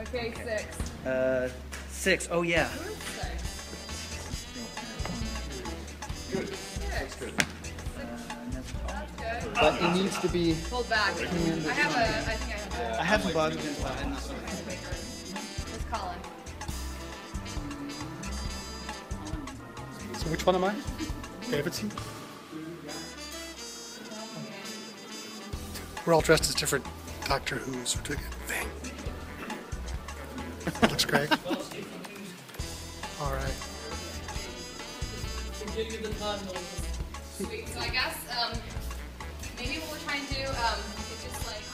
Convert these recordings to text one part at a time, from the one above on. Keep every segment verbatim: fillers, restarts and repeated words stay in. Okay, okay. Six. Uh, six. Oh yeah. Good. Six. That's good. That's good. But it needs to be. Hold back. I have a. I think I have. A, I have a bug. It's Colin. So which one am I? Davidson. We're all dressed as different Doctor Who's or doing a thing. Looks great. All right. Sweet. So I guess um, maybe what we're trying to do um, is just like.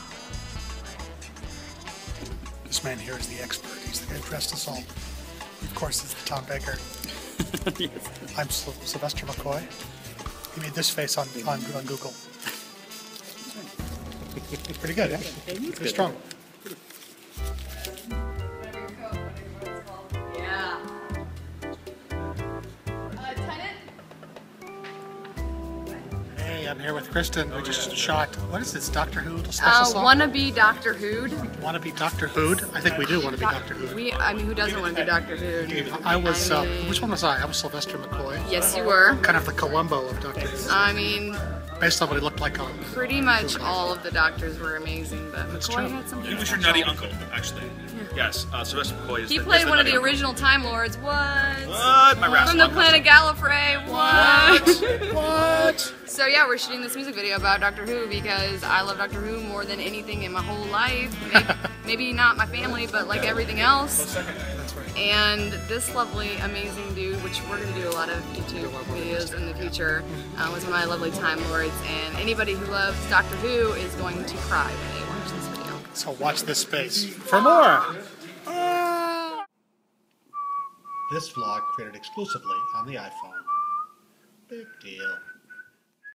This man here is the expert. He's the guy who dressed us all. Of course, it's Tom Baker. Yes. I'm Syl Sylvester McCoy. He made this face on on, on Google. Pretty good, actually. Yeah? Pretty good. Strong. Whatever your coat, whatever it's called. Yeah. Uh, Tennant? Hey, I'm here with Kristen. We just oh, yeah. shot. What is this? Doctor Who? Uh, wanna be Doctor Who'd? Wanna be Doctor Who'd? I think we do wanna be Doctor Who'd. We, I mean, who doesn't wanna be Doctor Who'd? Dude, I was, I mean, uh, which one was I? I was Sylvester McCoy. Yes, you were. Kind of the Columbo of Doctor Who. I mean, based on what he looked like on. Pretty much all of the doctors were amazing, but McCoy had some. He was your nutty uncle, actually. Yeah. Yes, uh, Sylvester McCoy is. He the, played is one of the uncle. Original Time Lords. What? What? My From the uncle. Planet Gallifrey. What? What? What? So yeah, we're shooting this music video about Doctor Who because I love Doctor Who more than anything in my whole life. Maybe, maybe not my family, but like everything else. And this lovely, amazing dude, which we're going to do a lot of YouTube videos in the future, uh, was my lovely Time Lords, and anybody who loves Doctor Who is going to cry when they watch this video. So watch this space for more! Ah! This vlog created exclusively on the iPhone. Big deal.